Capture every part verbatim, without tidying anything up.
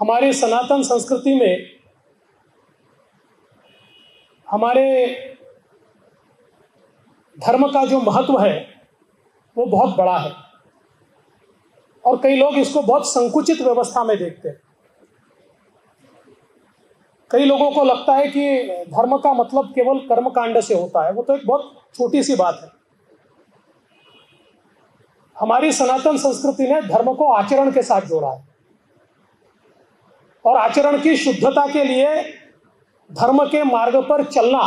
हमारे सनातन संस्कृति में हमारे धर्म का जो महत्व है वो बहुत बड़ा है और कई लोग इसको बहुत संकुचित व्यवस्था में देखते हैं। कई लोगों को लगता है कि धर्म का मतलब केवल कर्मकांड से होता है, वो तो एक बहुत छोटी सी बात है। हमारी सनातन संस्कृति ने धर्म को आचरण के साथ जोड़ा है और आचरण की शुद्धता के लिए धर्म के मार्ग पर चलना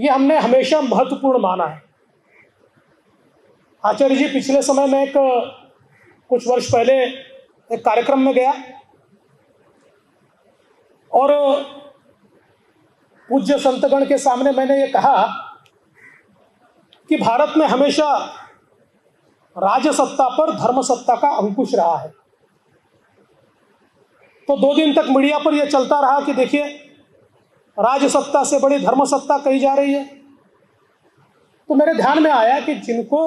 ये हमने हमेशा महत्वपूर्ण माना है। आचार्य जी, पिछले समय में एक कुछ वर्ष पहले एक कार्यक्रम में गया और पूज्य संतगण के सामने मैंने ये कहा कि भारत में हमेशा राजसत्ता पर धर्मसत्ता का अंकुश रहा है। तो दो दिन तक मीडिया पर यह चलता रहा कि देखिए राजसत्ता से बड़ी धर्मसत्ता कही जा रही है। तो मेरे ध्यान में आया कि जिनको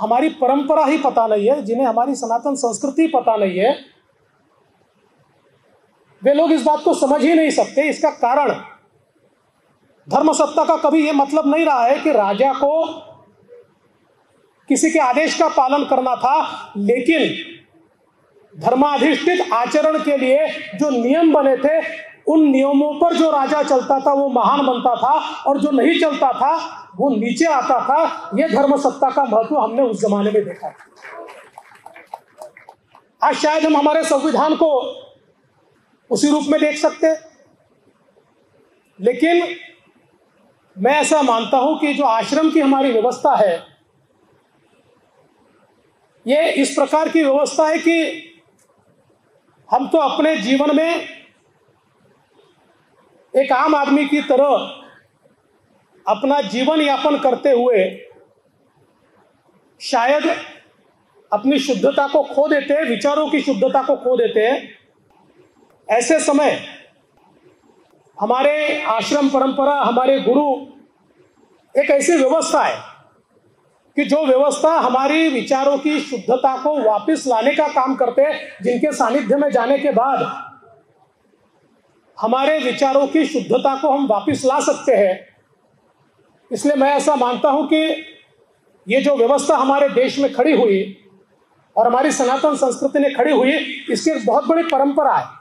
हमारी परंपरा ही पता नहीं है, जिन्हें हमारी सनातन संस्कृति पता नहीं है, वे लोग इस बात को समझ ही नहीं सकते। इसका कारण धर्मसत्ता का कभी यह मतलब नहीं रहा है कि राजा को किसी के आदेश का पालन करना था, लेकिन धर्माधिष्ठित आचरण के लिए जो नियम बने थे उन नियमों पर जो राजा चलता था वो महान बनता था और जो नहीं चलता था वो नीचे आता था। यह धर्मसत्ता का महत्व हमने उस जमाने में देखा। आज शायद हम हमारे संविधान को उसी रूप में देख सकते, लेकिन मैं ऐसा मानता हूं कि जो आश्रम की हमारी व्यवस्था है ये इस प्रकार की व्यवस्था है कि हम तो अपने जीवन में एक आम आदमी की तरह अपना जीवन यापन करते हुए शायद अपनी शुद्धता को खो देते हैं, विचारों की शुद्धता को खो देते हैं। ऐसे समय हमारे आश्रम परंपरा, हमारे गुरु एक ऐसी व्यवस्था है कि जो व्यवस्था हमारी विचारों की शुद्धता को वापस लाने का काम करते हैं, जिनके सानिध्य में जाने के बाद हमारे विचारों की शुद्धता को हम वापस ला सकते हैं। इसलिए मैं ऐसा मानता हूं कि ये जो व्यवस्था हमारे देश में खड़ी हुई और हमारी सनातन संस्कृति ने खड़ी हुई, इसकी एक बहुत बड़ी परंपरा है।